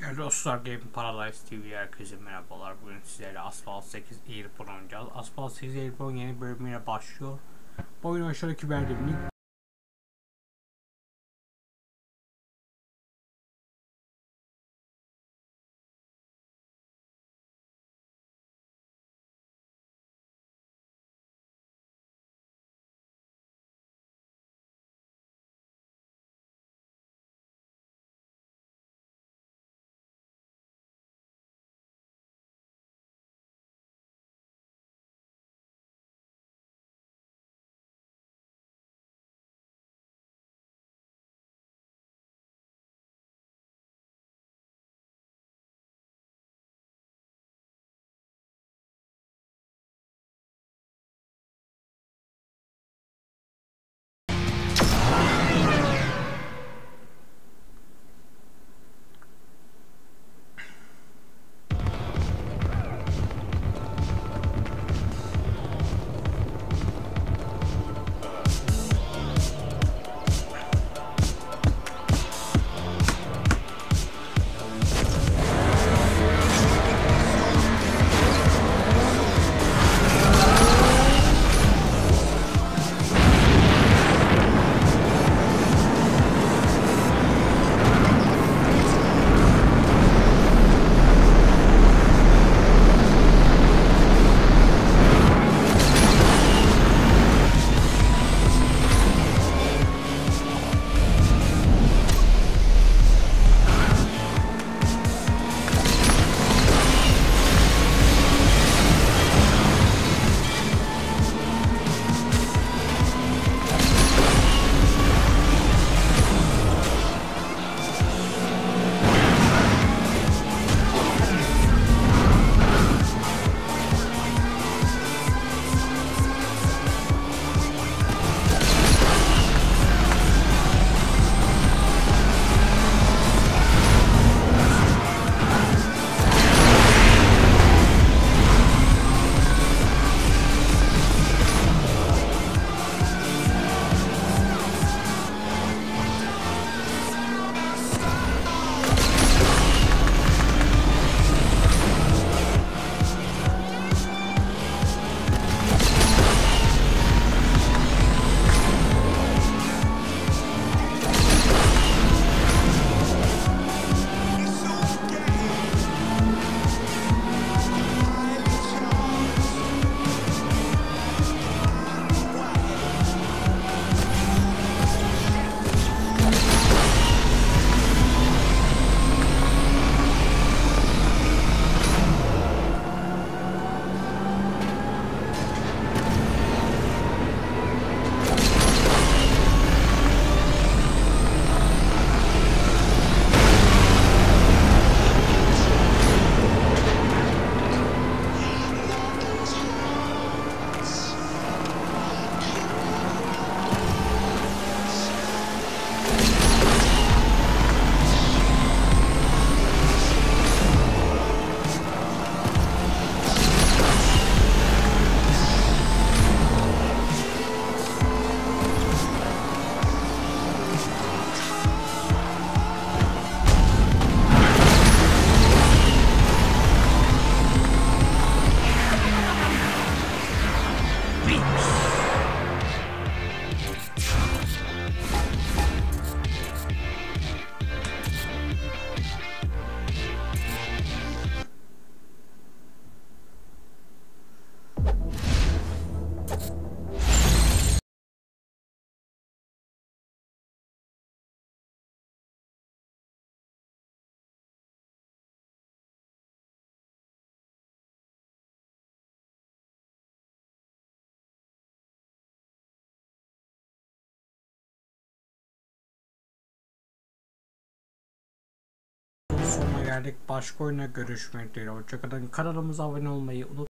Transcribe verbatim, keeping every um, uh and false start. Değerli dostlar, Gaming Paradise T V'ye herkese merhabalar. Bugün sizlerle Asphalt sekiz Airborne oynayacağız. Asphalt sekiz Airborne yeni bölümüne başlıyor. Bu oyun aşağıdaki verdiğim link. Sonuna geldik. Başka oyuna görüşmek üzere. Hoşçakalın. Kanalımıza abone olmayı unutmayın.